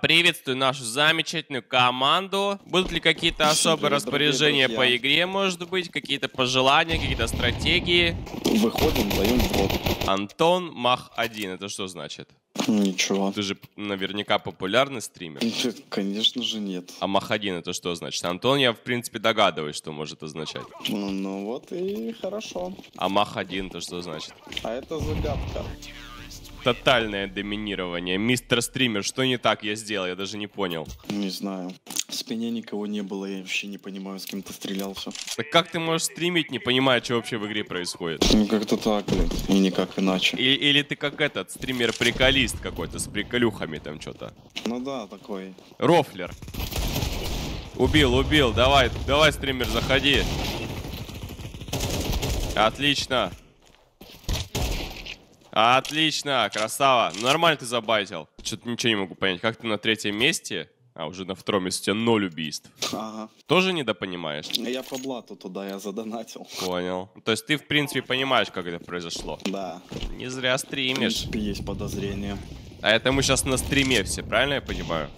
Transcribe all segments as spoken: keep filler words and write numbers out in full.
Приветствую нашу замечательную команду. Будут ли какие-то особые распоряжения по игре, может быть? Какие-то пожелания, какие-то стратегии? Выходим, даем вход. Антон Мах один. Это что значит? Ничего. Ты же наверняка популярный стример. Конечно же нет. А Мах один это что значит? Антон, я в принципе догадываюсь, что может означать. Ну, ну вот и хорошо. А Мах один это что значит? А это загадка. Тотальное доминирование. Мистер Стример, что не так я сделал? Я даже не понял. Не знаю. В спине никого не было, я вообще не понимаю, с кем ты стрелялся. Так как ты можешь стримить, не понимая, что вообще в игре происходит? Ну как-то так, блин, и никак иначе. Или, или ты как этот, стример-приколист какой-то, с приколюхами там что-то. Ну да, такой. Рофлер. Убил, убил, давай, давай, стример, заходи. Отлично. Отлично, красава. Нормально ты забайтил. Что-то ничего не могу понять. Как ты на третьем месте? А, уже на втором месте у тебя ноль убийств. Ага. Тоже недопонимаешь? Я по блату туда, я задонатил. Понял. То есть ты, в принципе, понимаешь, как это произошло? Да. Не зря стримишь. В принципе, есть подозрение. А это мы сейчас на стриме все, правильно я понимаю?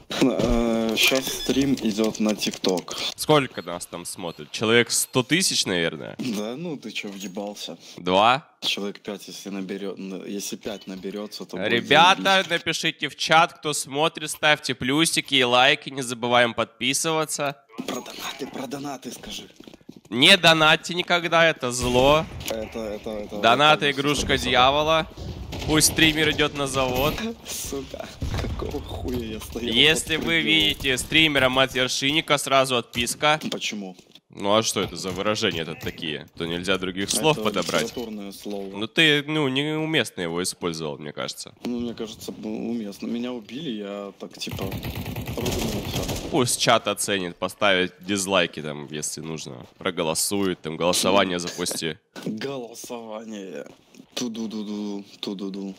Сейчас стрим идет на ТикТок. Сколько нас там смотрит? Человек сто тысяч, наверное? Да, ну ты че, въебался? Два? Человек пять, если наберет, если пять наберется, то... Ребята, напишите в чат, кто смотрит, ставьте плюсики и лайки, не забываем подписываться. Про донаты, про донаты скажи. Не донатьте никогда, это зло. Это, это, это... Донаты, это, игрушка это, дьявола. Пусть стример идет на завод. Сука, какого хуя я стоял? Если вы видите стримера Мат Вершинника, сразу отписка. Почему? Ну а что это за выражения-то такие? То нельзя других слов это подобрать. Слово. Ну ты, ну, неуместно его использовал, мне кажется. Ну, мне кажется, уместно. Меня убили, я так типа... Пусть чат оценит, поставит дизлайки там, если нужно. Проголосует, там голосование запусти. Голосование. Ту-ду-ду-ду, ту-ду-ду.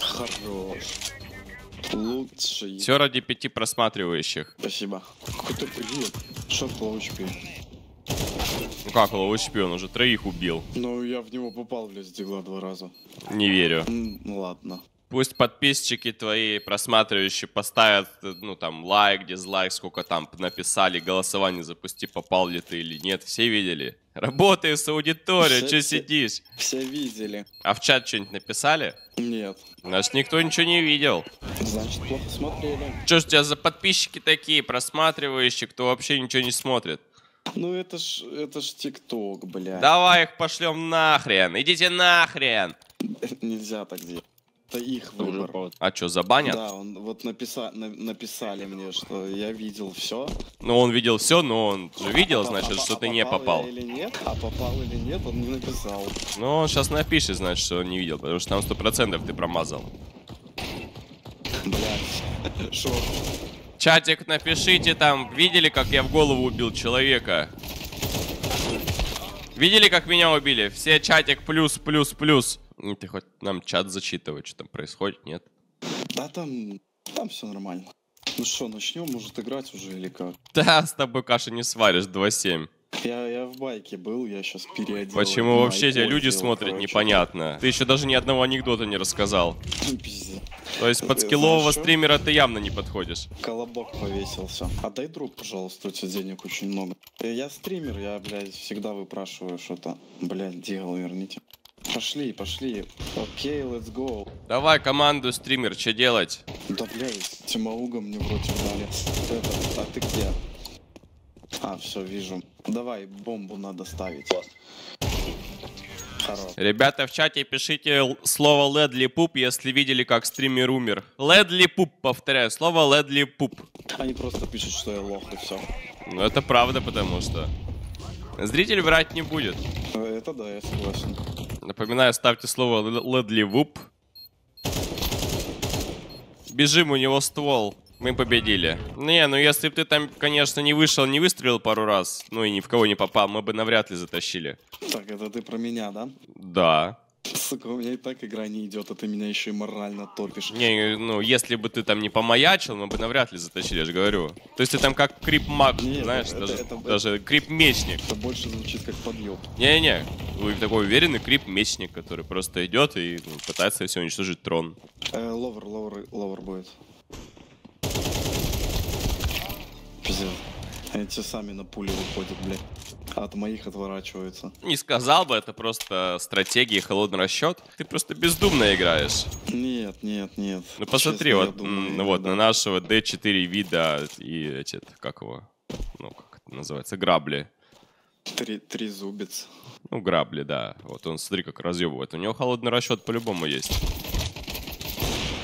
Хорош. Лучший. Все ради пяти просматривающих. Спасибо. Какой-то привет. Шо лоучпи? Ну как лоучпи, он уже троих убил. Ну я в него попал, блядь, дигла два раза. Не верю. Ну ладно. Пусть подписчики твои, просматривающие, поставят, ну там, лайк, дизлайк, сколько там написали, голосование запусти, попал ли ты или нет. Все видели? Работаю с аудиторией, все, че все, сидишь? Все видели. А в чат что-нибудь написали? Нет. Значит, никто ничего не видел. Значит, плохо смотрели. Че ж у тебя за подписчики такие, просматривающие, кто вообще ничего не смотрит? Ну это ж, это ж ТикТок, бля. Давай их пошлем нахрен, идите нахрен. Нельзя так делать. Это их выбор. А что, забанят? Да, он, вот написа, на, написали мне, что я видел все. Ну, он видел все, но он же видел, а, значит, а, а, что а ты попал не попал. Или нет? А попал или нет, он не написал. Ну, он сейчас напишет, значит, что он не видел, потому что там сто процентов ты промазал. Блядь, шо? Чатик, напишите там, видели, как я в голову убил человека? Видели, как меня убили? Все, чатик, плюс, плюс, плюс. Ты хоть нам чат зачитывать, что там происходит, нет? Да там, там все нормально. Ну что, начнем, может, играть уже или как? Да, с тобой каши не сваришь, два семь. Я, я в байке был, я сейчас переоделся. Почему вообще тебя люди смотрят, короче, непонятно. Ты еще даже ни одного анекдота не рассказал. Пиздец. То есть под скиллового стримера ты явно не подходишь. Колобок повесился. Отдай друг, пожалуйста, у тебя денег очень много. Я стример, я, блядь, всегда выпрашиваю что-то. Блядь, дело верните. Пошли, пошли. Окей, let's go. Давай команду, стример, что делать? Да, блядь, Тимауга мне вроде дали. Это, а ты где? А, все, вижу. Давай, бомбу надо ставить. Хорош. Ребята, в чате пишите слово «Ледли Пуп», если видели, как стример умер. «Ледли Пуп», повторяю, слово «Ледли Пуп». Они просто пишут, что я лох, и все. Ну, это правда, потому что... Зритель врать не будет. Это да, я согласен. Напоминаю, ставьте слово «Ледливуп». Бежим, у него ствол. Мы победили. Не, ну если бы ты там, конечно, не вышел, не выстрелил пару раз, ну и ни в кого не попал, мы бы навряд ли затащили. Так, это ты про меня, да? Да. Сука, у меня и так игра не идет, а ты меня еще и морально топишь. Не, ну, если бы ты там не помаячил, мы бы навряд ли затащили, я же говорю. То есть ты там как крип-маг, знаешь, это, даже, это, даже крип-мечник. Это больше звучит как подъем. Не-не, вы такой уверенный крип-мечник, который просто идет и ну, пытается все уничтожить трон. Э, ловер, ловер, ловер будет. Пиздец. Эти сами на пули выходят, блядь. От моих отворачиваются. Не сказал бы, это просто стратегия, холодный расчет. Ты просто бездумно играешь. Нет, нет, нет. Ну посмотри, честно, вот, думаю, вот да. на нашего дэ четыре вида и эти, как его, ну как это называется, грабли. Три, три зубец. Ну грабли, да. Вот он, смотри, как разъебывает. У него холодный расчет по-любому есть.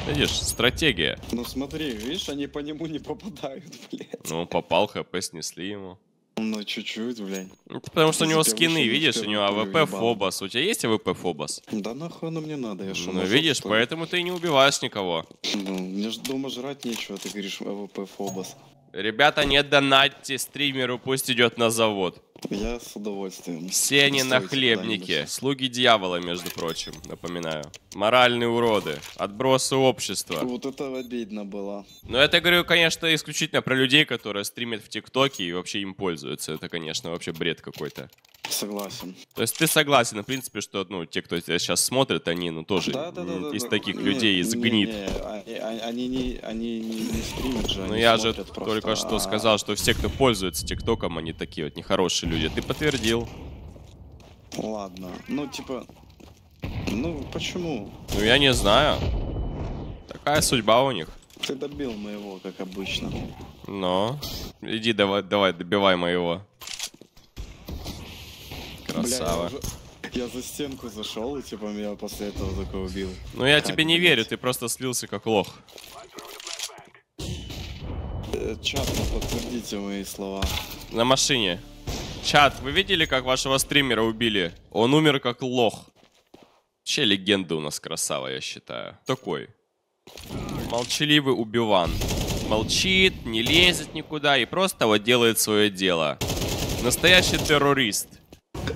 Видишь, стратегия. Ну смотри, видишь, они по нему не попадают, блядь. Ну он попал, хп снесли ему. Ну чуть-чуть, блядь. Это потому что у него скины, видишь, у него АВП Фобос. У тебя есть АВП Фобос? Да нахуй оно мне надо, я шо. Ну видишь, поэтому ты и не убиваешь никого. Ну, мне же дома жрать нечего, ты говоришь АВП Фобос. Ребята, не донатьте стримеру, пусть идет на завод. Я с удовольствием. Все они нахлебники, слуги дьявола, между прочим, напоминаю. Моральные уроды, отбросы общества. Вот это обидно было. Но это, говорю, конечно, исключительно про людей, которые стримят в ТикТоке и вообще им пользуются. Это, конечно, вообще бред какой-то. Согласен. То есть ты согласен, в принципе, что ну те, кто тебя сейчас смотрят, они ну тоже да, да, да, да, из да, таких не, людей, из гнид. Не, не, они, не, они не, не стримят же. Ну я же просто, только а... что сказал, что все, кто пользуется ТикТоком, они такие вот нехорошие люди. Ты подтвердил. Ладно. Ну типа, ну почему? Ну я не знаю. Такая судьба у них. Ты добил моего, как обычно. Но иди давай, давай добивай моего. Красава. Бля, я, уже... я за стенку зашел, и типа меня после этого только убил. Ну я как тебе не быть? верю, ты просто слился как лох. Чат, подтвердите мои слова. На машине. Чат, вы видели, как вашего стримера убили? Он умер как лох. Вообще легенда у нас красава, я считаю. Такой. Молчаливый убиван. Молчит, не лезет никуда и просто вот делает свое дело. Настоящий террорист.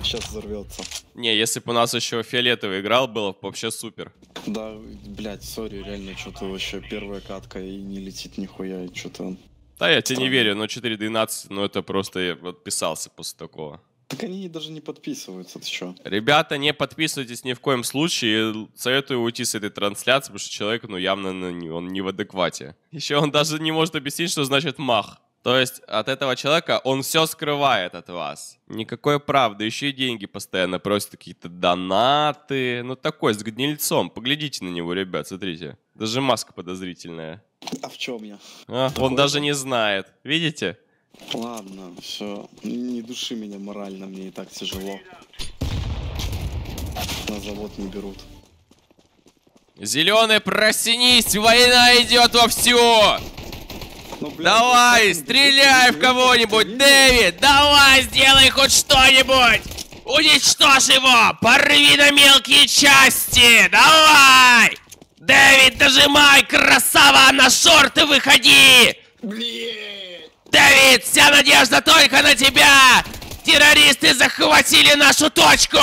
Сейчас взорвется. Не, если бы у нас еще фиолетовый играл, было бы вообще супер. Да, блядь, сори, реально, что-то вообще первая катка и не летит нихуя, и что-то... Да, я тебе не верю, но четыре двенадцать, ну это просто я подписался после такого. Так они даже не подписываются, ты что? Ребята, не подписывайтесь ни в коем случае, советую уйти с этой трансляции, потому что человек, ну явно он не в адеквате. Еще он даже не может объяснить, что значит мах. То есть от этого человека он все скрывает от вас. Никакой правды. Еще и деньги постоянно просят, какие-то донаты. Ну такой, с гнильцом. Поглядите на него, ребят, смотрите. Даже маска подозрительная. А в чем я? А, он даже не знает. Видите? Ладно, все. Не души меня морально, мне и так тяжело. На завод не берут. Зеленый, проснись! Война идет вовсю! Ну, блядь, давай, стреляй в кого-нибудь, Дэвид! Давай, сделай хоть что-нибудь! Уничтожь его! Порви на мелкие части! Давай! Дэвид, дожимай, красава! На шорты выходи! Блин. Дэвид, вся надежда только на тебя! Террористы захватили нашу точку!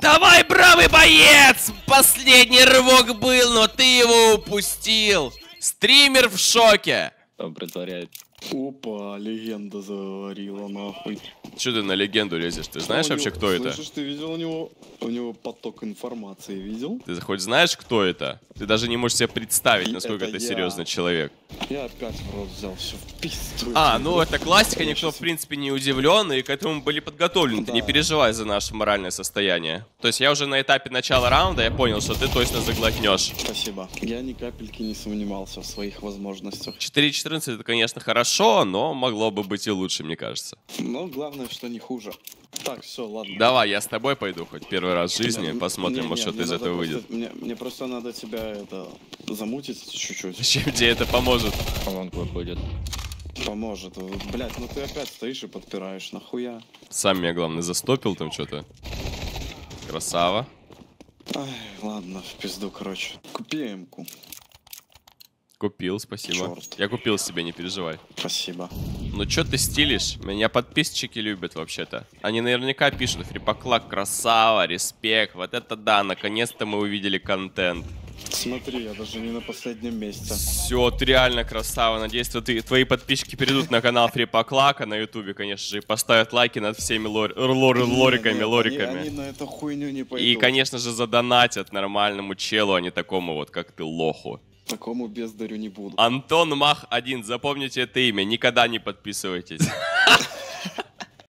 Давай, бравый боец! Последний рывок был, но ты его упустил! Стример в шоке! Он притворяет. Опа, легенда заварила нахуй. Че ты на легенду лезешь? Ты знаешь а вообще, него, кто слышишь, это? Слышишь, ты видел у него, у него поток информации, видел? Ты хоть знаешь, кто это? Ты даже не можешь себе представить, и насколько это ты я... серьезный человек. Я опять в рот взял, все в пизду. А, ну это классика, никто сейчас... в принципе не удивлен, и к этому были подготовлены. Да. Ты не переживай за наше моральное состояние. То есть я уже на этапе начала раунда, я понял, что ты точно заглотнешь. Спасибо. Я ни капельки не сомневался в своих возможностях. четыре четырнадцать это, конечно, хорошо. Но могло бы быть и лучше, мне кажется. Но главное, что не хуже. Так, все, ладно. Давай, я с тобой пойду хоть первый раз в жизни, да, посмотрим, не, может, не, что из этого выйдет. Просто, мне, мне просто надо тебя это замутить чуть-чуть. Чем тебе это поможет? Лонг выходит. Поможет. Блять, ну ты опять стоишь и подпираешь, нахуя? Сам я, главное, застопил там что-то. Красава. Ай, ладно, в пизду, короче. Купи эмку. Купил, спасибо. Черт. Я купил себе, не переживай. Спасибо. Ну чё ты стилишь? Меня подписчики любят вообще-то. Они наверняка пишут: Фрипоклак, красава, респект. Вот это да, наконец-то мы увидели контент. Смотри, я даже не на последнем месте. Все, ты реально красава. Надеюсь, что ты, твои подписчики перейдут на канал Фрипоклака на ютубе, конечно же, и поставят лайки над всеми лор... лор... не, лориками, не, лориками. Они, они на эту хуйню не пойдут. И, конечно же, задонатят нормальному челу, а не такому вот, как ты, лоху. Такому бездарю не буду. Антон Мах один, запомните это имя, никогда не подписывайтесь.